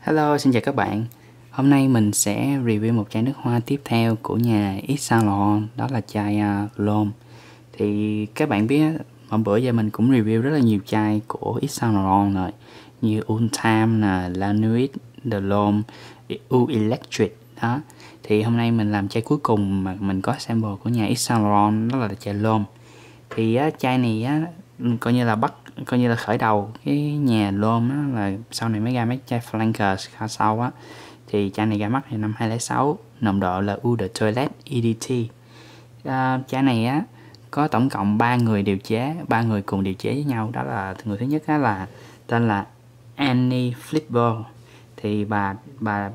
Hello, xin chào các bạn. Hôm nay mình sẽ review một chai nước hoa tiếp theo của nhà Yves Saint Laurent, đó là chai L'Homme. Thì các bạn biết hôm bữa giờ mình cũng review rất là nhiều chai của Yves Saint Laurent rồi, như Old Time nè, La Nuit de L'Homme, U-Electric đó. Thì hôm nay mình làm chai cuối cùng mà mình có sample của nhà Yves Saint Laurent, đó là chai L'Homme. Thì chai này coi như là khởi đầu cái nhà L'Homme đó, là sau này mới ra mấy chai flankers khá sau á. Thì chai này ra mắt thì năm 2006, nồng độ là Eau de Toilette EDT. Chai này á có tổng cộng 3 người điều chế, 3 người cùng điều chế với nhau. Đó là người thứ nhất á là tên là Annie Flipo. Thì bà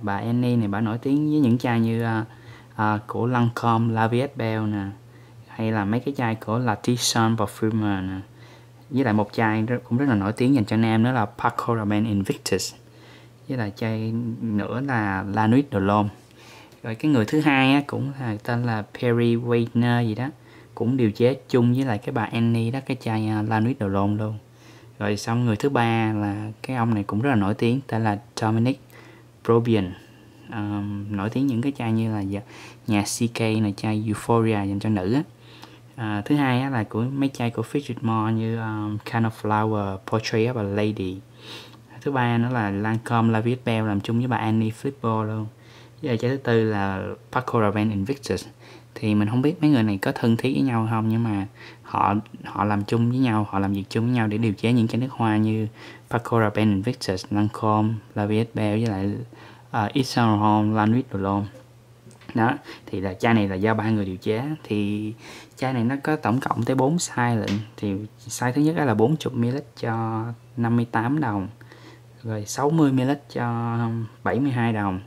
Annie này, bà nổi tiếng với những chai như của Lancome, La Vie Est Belle nè, hay là mấy cái chai của L'Artisan Parfumeur nè. Với lại một chai cũng rất là nổi tiếng dành cho nam, đó là Paco Rabanne Invictus. Với lại chai nữa là La Nuit de L'Homme. Rồi cái người thứ hai á, cũng là tên là Perry Weiner gì đó, cũng điều chế chung với lại cái bà Annie đó, cái chai La Nuit de L'Homme luôn. Rồi xong người thứ ba là cái ông này cũng rất là nổi tiếng, tên là Dominique Ropion. Nổi tiếng những cái chai như là nhà CK này, chai Euphoria dành cho nữ á. Thứ hai á, là của mấy chai của Frederic Malle như Carnal Flower, Portrait of a Lady. Thứ ba nó là Lancome La Vie Est Belle làm chung với bà Annie Flipo luôn. Với lại chai thứ tư là Paco Rabanne Invictus. Thì mình không biết mấy người này có thân thiết với nhau không, nhưng mà họ làm chung với nhau, họ làm việc chung với nhau để điều chế những cái nước hoa như Paco Rabanne Invictus, Lancome La Vie Est Belle với lại Yves Saint Laurent La Nuit de L'Homme. Đó, thì là chai này là do 3 người điều chế. Thì chai này nó có tổng cộng tới 4 size lận. Thì size thứ nhất là 40ml cho 58 đồng, rồi 60ml cho 72 đồng,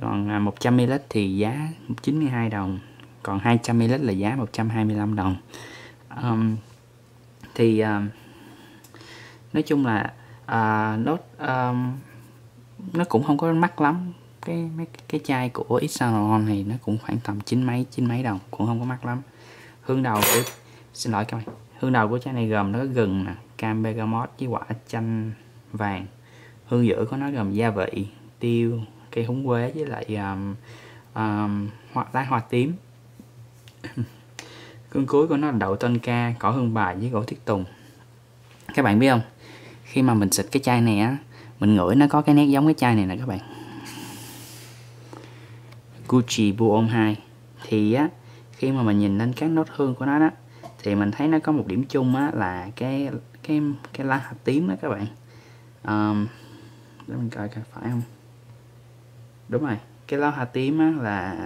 còn 100ml thì giá 92 đồng, còn 200ml là giá 125 đồng. Nói chung là nó cũng không có mắc lắm. Cái chai của Yves Saint Laurent này nó cũng khoảng tầm chín mấy đồng, cũng không có mắc lắm. Hương đầu của chai này gồm nó có gừng nè, cam bergamot với quả chanh vàng. Hương giữa của nó gồm gia vị, tiêu, cây húng quế với lại lá hoa tím. Hương cuối của nó là đậu tân ca, cỏ hương bài với gỗ tiết tùng. Các bạn biết không, khi mà mình xịt cái chai này á, mình ngửi nó có cái nét giống cái chai này nè các bạn, Gucci Bloom 2. Thì á, khi mà mình nhìn lên các nốt hương của nó đó, thì mình thấy nó có một điểm chung á, là cái lá hạt tím đó các bạn. Để mình coi coi phải không. Đúng rồi, cái lá hạt tím á là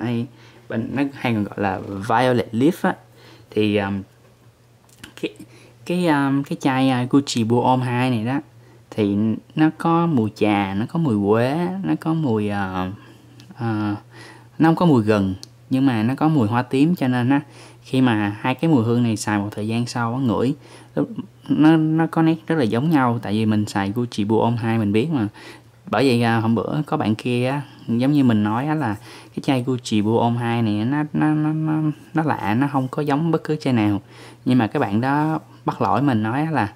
nó hay còn gọi là violet leaf á. Thì cái chai Gucci Bloom 2 này đó, thì nó có mùi trà, nó có mùi quế, nó có mùi nó không có mùi gừng, nhưng mà nó có mùi hoa tím. Cho nên á, khi mà hai cái mùi hương này xài một thời gian sau, ngửi nó có nét rất là giống nhau. Tại vì mình xài Gucci Bloom 2 mình biết mà. Bởi vậy hôm bữa có bạn kia á, giống như mình nói á, là cái chai Gucci Bloom 2 này nó lạ, nó không có giống bất cứ chai nào. Nhưng mà các bạn đó bắt lỗi mình, nói á là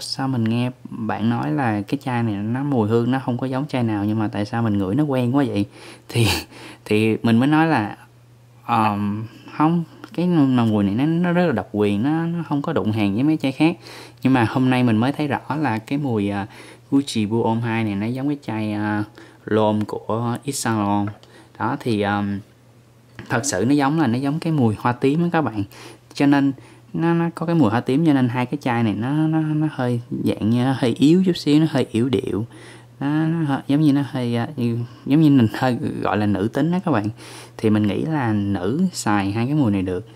sao mình nghe bạn nói là cái chai này nó mùi hương nó không có giống chai nào, nhưng mà tại sao mình ngửi nó quen quá vậy? Thì mình mới nói là không, cái mùi này nó rất là độc quyền, nó không có đụng hàng với mấy chai khác. Nhưng mà hôm nay mình mới thấy rõ là cái mùi Gucci Bloom 2 này nó giống cái chai L'Homme của Yves Saint Laurent. Đó thì thật sự nó giống cái mùi hoa tím đó các bạn. Cho nên nó có cái mùi hoa tím, cho nên hai cái chai này nó hơi dạng như nó hơi yếu chút xíu, nó hơi yểu điệu, nó giống như nó hơi giống như mình hơi gọi là nữ tính đó các bạn. Thì mình nghĩ là nữ xài hai cái mùi này được.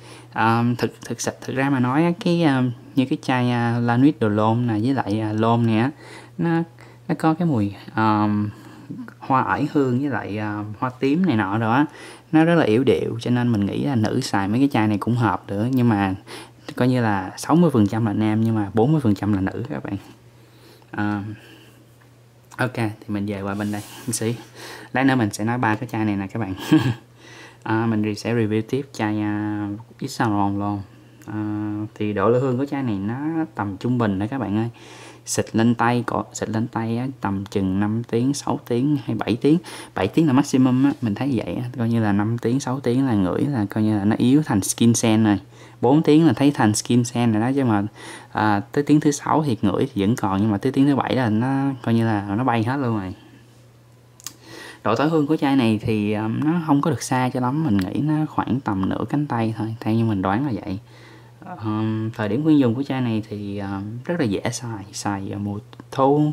Thực ra mà nói, cái như cái chai La Nuit de L'Homme này với lại L'Homme này á, nó có cái mùi hoa ải hương với lại hoa tím này nọ đó, nó rất là yểu điệu. Cho nên mình nghĩ là nữ xài mấy cái chai này cũng hợp được. Nhưng mà coi như là 60% là nam nhưng mà 40% là nữ các bạn. Ok, thì mình về qua bên đây xí. Lát nữa mình sẽ nói ba cái chai này nè các bạn. Mình sẽ review tiếp chai Yves Saint Laurent luôn. Thì độ lửa hương của chai này nó tầm trung bình đó các bạn ơi. xịt lên tay, xịt lên tay á, tầm chừng 5 tiếng, 6 tiếng hay 7 tiếng. 7 tiếng là maximum á, mình thấy vậy á, coi như là 5 tiếng, 6 tiếng là ngửi là coi như là nó yếu thành skin scent rồi. 4 tiếng là thấy thành skin scent rồi đó, chứ mà tới tiếng thứ 6 thì ngửi thì vẫn còn, nhưng mà tới tiếng thứ 7 là nó coi như là nó bay hết luôn rồi. Độ tối hương của chai này thì nó không có được xa cho lắm, mình nghĩ nó khoảng tầm nửa cánh tay thôi, theo như mình đoán là vậy. Thời điểm khuyên dùng của chai này thì rất là dễ xài, mùa thu,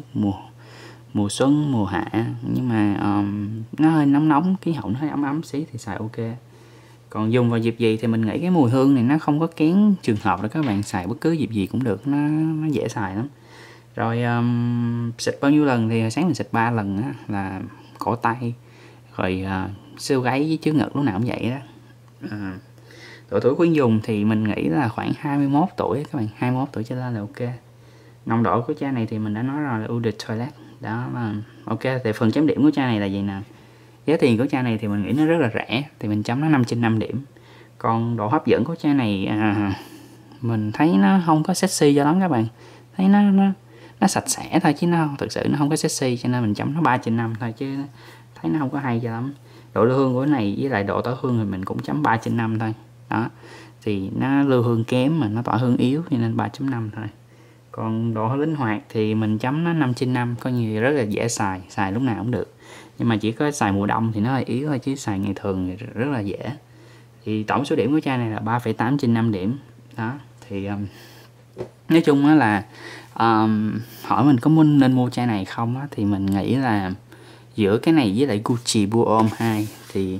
mùa xuân, mùa hạ, nhưng mà nó hơi nóng nóng, khí hậu nó hơi ấm ấm xí thì xài ok. Còn dùng vào dịp gì thì mình nghĩ cái mùi hương này nó không có kén trường hợp, là các bạn xài bất cứ dịp gì cũng được, nó dễ xài lắm. Rồi xịt bao nhiêu lần thì sáng mình xịt 3 lần á, là cổ tay, rồi siêu gáy với trước ngực lúc nào cũng vậy đó. Độ tuổi khuyên dùng thì mình nghĩ là khoảng 21 tuổi các bạn, 21 tuổi trở lên là ok. Nồng độ của chai này thì mình đã nói rồi là Eau de Toilette. Đó là ok, thì phần chấm điểm của chai này là gì nè. Giá tiền của chai này thì mình nghĩ nó rất là rẻ, thì mình chấm nó 5/5 điểm. Còn độ hấp dẫn của chai này mình thấy nó không có sexy cho lắm các bạn. Thấy nó sạch sẽ thôi chứ nó thực sự nó không có sexy, cho nên mình chấm nó 3/5 thôi, chứ thấy nó không có hay cho lắm. Độ lưu hương của cái này với lại độ tỏa hương thì mình cũng chấm 3/5 thôi. Đó, thì nó lưu hương kém mà nó tỏa hương yếu, cho nên 3.5 thôi. Còn độ linh hoạt thì mình chấm nó 5/5, coi như rất là dễ xài, xài lúc nào cũng được. Nhưng mà chỉ có xài mùa đông thì nó hơi yếu thôi, chứ xài ngày thường thì rất là dễ. Thì tổng số điểm của chai này là 3,8/5 điểm. Đó, thì nói chung á là hỏi mình có muốn nên mua chai này không á, thì mình nghĩ là giữa cái này với lại Gucci Bloom 2 thì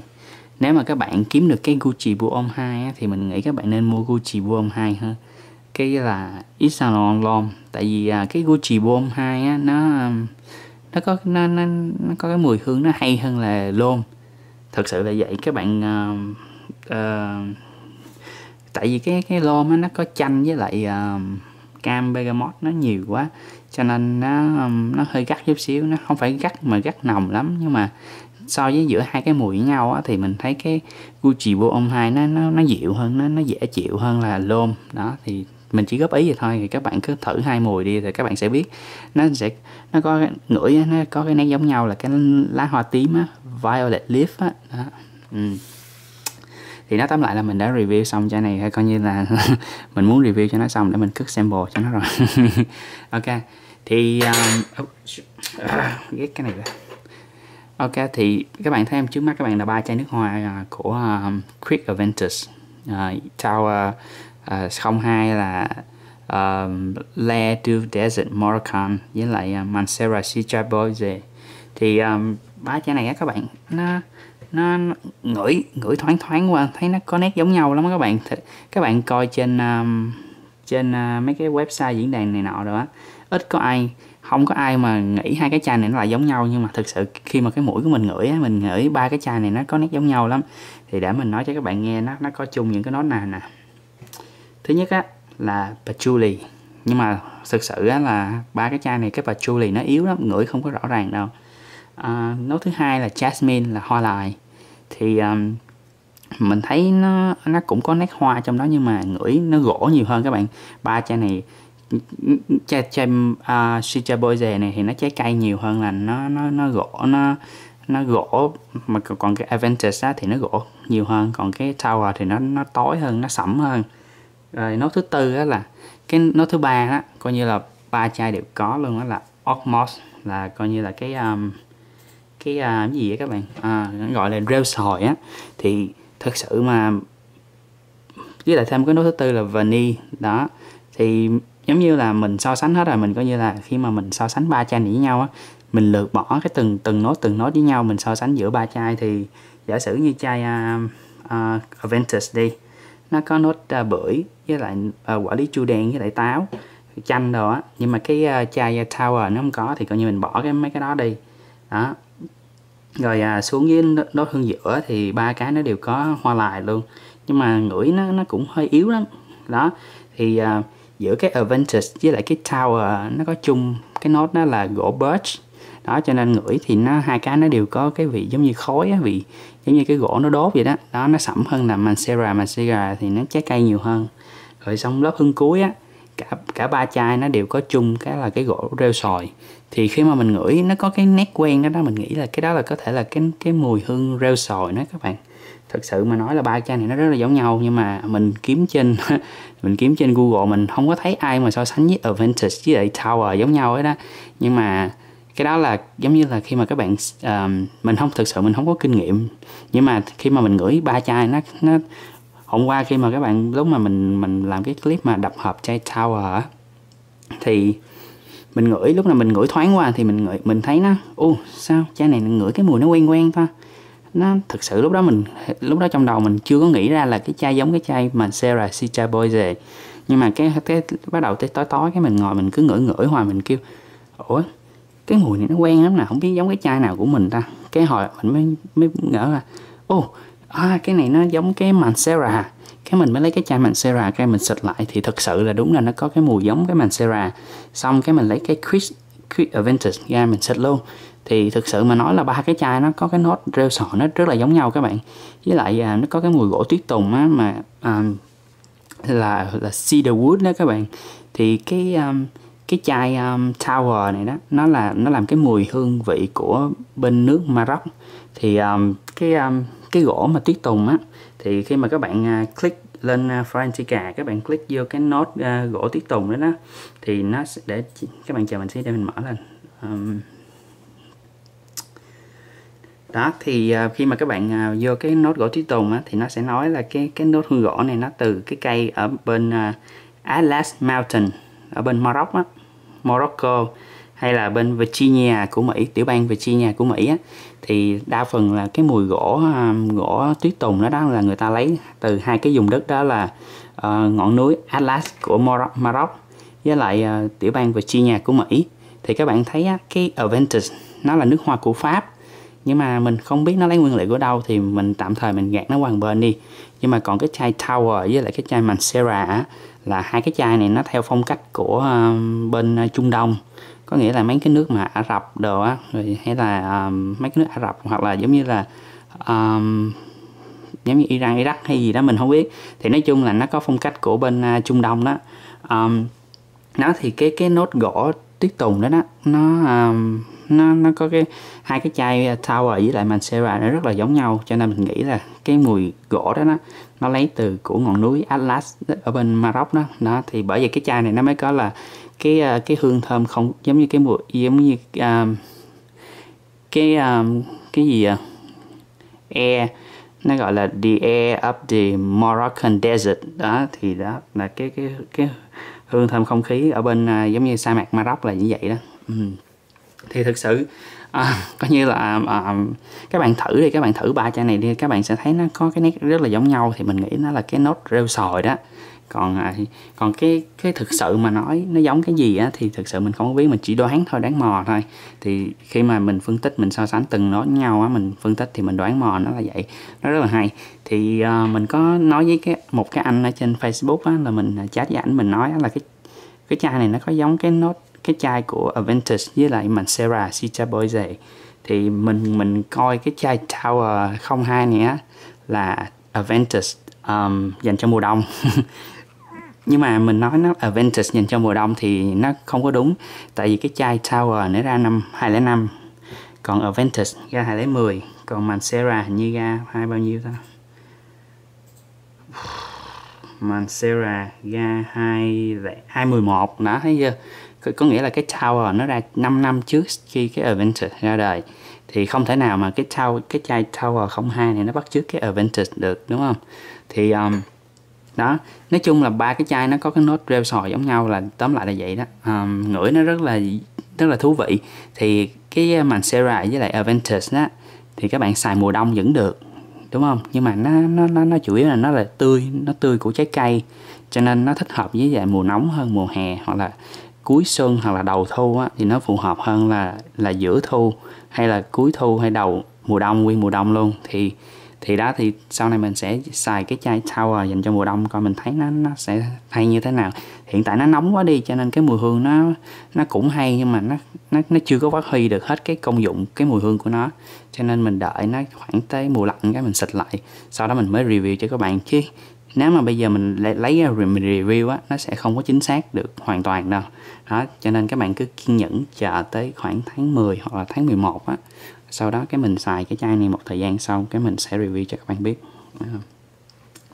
nếu mà các bạn kiếm được cái Gucci Bloom 2 á, thì mình nghĩ các bạn nên mua Gucci Bloom 2 hơn cái là Yves Saint Laurent. Tại vì cái Gucci Bloom 2 á, nó có cái mùi hương nó hay hơn là L'Homme. Thực sự là vậy các bạn. Tại vì cái L'Homme nó có chanh với lại cam bergamot nó nhiều quá, cho nên nó hơi gắt chút xíu. Nó không phải gắt mà gắt nồng lắm, nhưng mà so với giữa hai cái mùi với nhau á, thì mình thấy cái Gucci Bloom 2 nó dịu hơn, nó dễ chịu hơn là L'Homme. Đó, thì mình chỉ góp ý vậy thôi, thì các bạn cứ thử hai mùi đi thì các bạn sẽ biết. Nó có ngửi, nó có cái nét giống nhau là cái lá hoa tím á, Violet Leaf á. Đó. Thì nói tóm lại là mình đã review xong chai này, coi như là mình muốn review cho nó xong để mình cất sample cho nó rồi. Ok, thì ghét cái này rồi. Ok, thì các bạn thấy em trước mắt các bạn là 3 chai nước hoa của Creed Aventus, Tower 02 là La Nuit de L'Homme với lại Mancera Citra Boise. Thì 3 chai này á các bạn, nó ngửi thoáng qua thấy nó có nét giống nhau lắm các bạn. Các bạn coi trên mấy cái website diễn đàn này nọ rồi á, ít có ai, không có ai mà nghĩ hai cái chai này nó lại giống nhau, nhưng mà thực sự khi mà cái mũi của mình ngửi á, mình ngửi 3 cái chai này nó có nét giống nhau lắm. Thì để mình nói cho các bạn nghe nó có chung những cái nốt nào nè. Thứ nhất á là patchouli, nhưng mà thực sự á là 3 cái chai này cái patchouli nó yếu lắm, ngửi không có rõ ràng đâu. Nốt thứ hai là jasmine, là hoa lại, thì mình thấy nó cũng có nét hoa trong đó, nhưng mà ngửi nó gỗ nhiều hơn các bạn. 3 chai này, chai Citra Boise này thì nó trái cây nhiều hơn là nó gỗ, nó gỗ. Mà còn cái Aventus á thì nó gỗ nhiều hơn, còn cái Tower thì nó tối hơn, nó sẫm hơn. Rồi nốt thứ tư á là cái nốt thứ ba á, coi như là 3 chai đều có luôn, đó là Osmos, là coi như là cái gì vậy các bạn, gọi là rêu sòi á. Thì thật sự mà với lại thêm cái nốt thứ tư là vanille. Đó, thì giống như là mình so sánh hết rồi, mình coi như là khi mà mình so sánh 3 chai này với nhau á, mình lược bỏ cái từng nốt với nhau, mình so sánh giữa 3 chai. Thì giả sử như chai Aventus đi, nó có nốt bưởi với lại quả lý chua đen với lại táo, chanh đồ á, nhưng mà cái chai Tower nó không có, thì coi như mình bỏ mấy cái đó đi. Đó, rồi xuống với nốt hương giữa thì 3 cái nó đều có hoa lại luôn, nhưng mà ngửi nó cũng hơi yếu lắm. Đó, thì giữa cái Aventus với lại cái Tower nó có chung cái nốt đó là gỗ birch. Đó, cho nên ngửi thì hai cái nó đều có cái vị giống như khói á, vị giống như cái gỗ nó đốt vậy đó. Đó, nó sẫm hơn là Mancera thì nó trái cây nhiều hơn. Rồi xong lớp hương cuối á, cả ba chai nó đều có chung cái là cái gỗ rêu sòi. Thì khi mà mình ngửi nó có cái nét quen đó, mình nghĩ là cái đó là có thể là cái mùi hương rêu sòi đó các bạn. Thật sự mà nói là ba chai này nó rất là giống nhau, nhưng mà mình kiếm trên Google mình không có thấy ai mà so sánh với Aventus với lại Tower giống nhau ấy đó. Nhưng mà cái đó là giống như là khi mà các bạn mình không có kinh nghiệm, nhưng mà khi mà mình ngửi ba chai nó hôm qua khi mà các bạn lúc mà mình làm cái clip mà đập hộp chai Tower thì mình ngửi lúc nào mình ngửi thoáng qua thì mình thấy nó sao chai này ngửi cái mùi nó quen quen thôi. Nó thực sự lúc đó trong đầu mình chưa có nghĩ ra là cái chai giống cái chai Mancera Citra Boise, nhưng mà cái bắt đầu tới tối cái mình ngồi mình cứ ngửi hoài, mình kêu ủa cái mùi này nó quen lắm nè, không biết giống cái chai nào của mình ta. Cái hồi mình mới ngỡ là cái này nó giống cái Mancera, cái mình mới lấy cái chai Mancera, cái mình xịt lại thì thật sự là đúng là nó có cái mùi giống cái Mancera. Xong cái mình lấy cái Creed Aventus ra mình xịt luôn. Thì thực sự mà nói là ba cái chai nó có cái nốt rêu sò nó rất là giống nhau các bạn. Với lại nó có cái mùi gỗ tuyết tùng á, mà là cedarwood đó các bạn. Thì cái chai Tower này đó, nó làm cái mùi hương vị của bên nước Maroc. Thì cái gỗ mà tuyết tùng á, thì khi mà các bạn click lên Fragrantica, các bạn click vô cái nốt gỗ tuyết tùng đó đó, thì nó sẽ để các bạn chờ mình sẽ để mình mở lên. Đó thì khi mà các bạn vô cái nốt gỗ tuyết tùng á, thì nó sẽ nói là cái nốt hương gỗ này nó từ cái cây ở bên Atlas Mountain ở bên Maroc á, Morocco, hay là bên Virginia của Mỹ, tiểu bang Virginia của Mỹ á, thì đa phần là cái mùi gỗ tuyết tùng đó là người ta lấy từ hai cái vùng đất đó là ngọn núi Atlas của Maroc với lại tiểu bang Virginia của Mỹ. Thì các bạn thấy á, cái Aventus nó là nước hoa của Pháp, nhưng mà mình không biết nó lấy nguyên liệu của đâu thì mình tạm thời mình gạt nó qua một bên đi. Nhưng mà còn cái chai Tower với lại cái chai Mancera á, là hai cái chai này nó theo phong cách của bên Trung Đông, có nghĩa là mấy cái nước mà Ả Rập đồ á, rồi hay là mấy cái nước Ả Rập hoặc là giống như Iran, Iraq hay gì đó mình không biết. Thì nói chung là nó có phong cách của bên Trung Đông đó. Nó thì cái nốt gỗ tuyết tùng đó nó có cái hai cái chai Tower với lại Mancera nó rất là giống nhau, cho nên mình nghĩ là cái mùi gỗ đó nó lấy từ của ngọn núi Atlas ở bên Maroc đó. Đó thì bởi vì cái chai này nó mới có là cái hương thơm không giống như cái mùi giống như cái gì vậy? Air, nó gọi là the air of the Moroccan desert. Đó thì đó là cái hương thơm không khí ở bên giống như sa mạc Maroc là như vậy đó. Thì thực sự coi như là các bạn thử đi, các bạn thử ba chai này đi, các bạn sẽ thấy nó có cái nét rất là giống nhau. Thì mình nghĩ nó là cái nốt rêu sòi đó. Còn cái thực sự mà nói nó giống cái gì á thì thực sự mình không biết, mình chỉ đoán thôi, đoán mò thôi. Thì khi mà mình phân tích, mình so sánh từng nốt nhau á, mình phân tích thì mình đoán mò nó là vậy, nó rất là hay. Thì mình có nói với một cái anh ở trên Facebook á, là mình chat với ảnh, mình nói là cái chai này nó có giống cái nốt cái chai của Aventus với lại Mancera Citra Boise. Thì mình coi cái chai Tower 02 này á là Aventus dành cho mùa đông. Nhưng mà mình nói nó Aventus dành cho mùa đông thì nó không có đúng, tại vì cái chai Tower nó ra năm 2005, còn Aventus ra 2010, còn Mancera hình như ra hai bao nhiêu ta, Mancera ra 2011 đó, thấy chưa. Có nghĩa là cái Tower nó ra 5 năm trước khi cái Aventus ra đời, thì không thể nào mà cái chai Tower 02 này nó bắt chước cái Aventus được, đúng không? Thì đó, nói chung là ba cái chai nó có cái nốt rêu sòi giống nhau, là tóm lại là vậy đó. Ngửi nó rất là thú vị. Thì cái Mancera với lại Aventus đó thì các bạn xài mùa đông vẫn được, đúng không? Nhưng mà nó chủ yếu là nó là tươi, nó tươi của trái cây, cho nên nó thích hợp với lại mùa nóng hơn, mùa hè hoặc là cuối xuân hoặc là đầu thu á, thì nó phù hợp hơn là giữa thu hay là cuối thu hay đầu mùa đông, nguyên mùa đông luôn. Thì đó, thì sau này mình sẽ xài cái chai Tower dành cho mùa đông coi mình thấy nó sẽ hay như thế nào. Hiện tại nó nóng quá đi cho nên cái mùi hương nó cũng hay, nhưng mà nó chưa có phát huy được hết cái công dụng cái mùi hương của nó, cho nên mình đợi nó khoảng tới mùa lạnh cái mình xịt lại, sau đó mình mới review cho các bạn. Chứ nếu mà bây giờ mình lấy review á, nó sẽ không có chính xác được hoàn toàn đâu đó, cho nên các bạn cứ kiên nhẫn chờ tới khoảng tháng 10 hoặc là tháng 11 á, sau đó cái mình xài cái chai này một thời gian sau cái mình sẽ review cho các bạn biết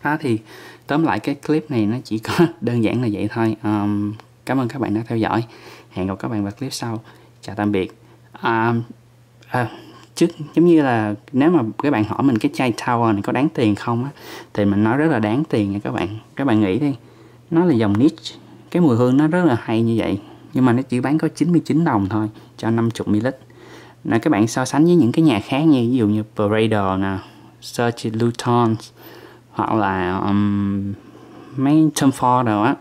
đó. Thì tóm lại cái clip này nó chỉ có đơn giản là vậy thôi. Cảm ơn các bạn đã theo dõi, hẹn gặp các bạn vào clip sau, chào tạm biệt. Chứ giống như là nếu mà các bạn hỏi mình cái chai Tower này có đáng tiền không á, thì mình nói rất là đáng tiền nha các bạn. Các bạn nghĩ đi, nó là dòng niche, cái mùi hương nó rất là hay như vậy, nhưng mà nó chỉ bán có 99 đồng thôi cho 50ml. Nè, các bạn so sánh với những cái nhà khác như ví dụ như Parador nè, Serge Luton hoặc là mấy Tom Ford rồi á,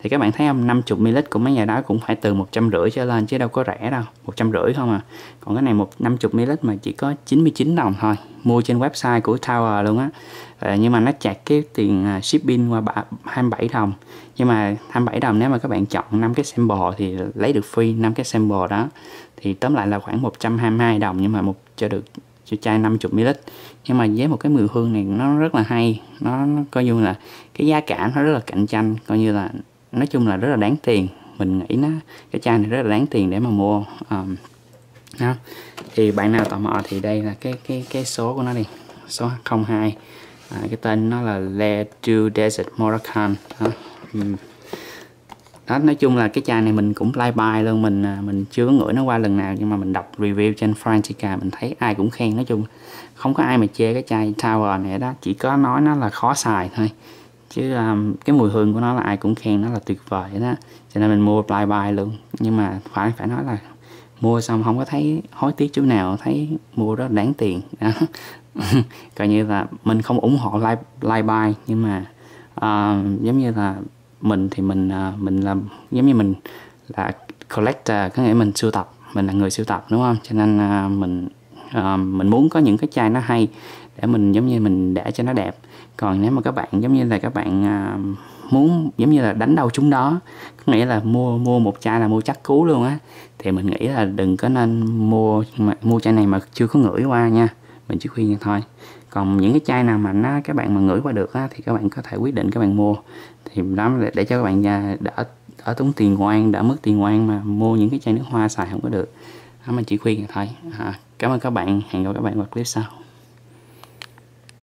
thì các bạn thấy không, 50ml của mấy nhà đó cũng phải từ 150 trở lên chứ đâu có rẻ đâu, 150 không à. Còn cái này 50ml mà chỉ có 99 đồng thôi, mua trên website của Tower luôn á. Nhưng mà nó chặt cái tiền shipping qua 27 đồng. Nhưng mà 27 đồng nếu mà các bạn chọn 5 cái sample thì lấy được free 5 cái sample đó. Thì tóm lại là khoảng 122 đồng nhưng mà cho được cho chai 50ml. Nhưng mà với một cái mùi hương này nó rất là hay, nó coi như là cái giá cả nó rất là cạnh tranh, coi như là nói chung là rất là đáng tiền. Mình nghĩ cái chai này rất là đáng tiền để mà mua. Thì bạn nào tò mò thì đây là cái số của nó đi, số 02. Cái tên nó là Le Tour Desert Moroccan đó. Đó, nói chung là cái chai này mình cũng flyby luôn, mình chưa có ngửi nó qua lần nào, nhưng mà mình đọc review trên Fragrantica mình thấy ai cũng khen, nói chung không có ai mà chê cái chai Tower này đó, chỉ có nói nó là khó xài thôi. Chứ cái mùi hương của nó là ai cũng khen nó là tuyệt vời đó, cho nên mình mua flyby luôn. Nhưng mà phải nói là mua xong không có thấy hối tiếc chỗ nào, thấy mua đó đáng tiền đó. Coi như là mình không ủng hộ flyby, nhưng mà giống như là mình thì mình làm giống như mình là collector, có nghĩa mình sưu tập, mình là người sưu tập đúng không, cho nên mình muốn có những cái chai nó hay để mình giống như mình để cho nó đẹp. Còn nếu mà các bạn giống như là các bạn muốn giống như là đánh đâu chúng đó, có nghĩa là mua một chai là mua chắc cú luôn á, thì mình nghĩ là đừng có nên mua chai này mà chưa có ngửi qua nha, mình chỉ khuyên thôi. Còn những cái chai nào mà các bạn mà ngửi qua được á, thì các bạn có thể quyết định các bạn mua, thì đó để cho các bạn đỡ tốn tiền oan, đỡ mất tiền oan mà mua những cái chai nước hoa xài không có được đó, mình chỉ khuyên thôi. Cảm ơn các bạn, hẹn gặp các bạn vào clip sau.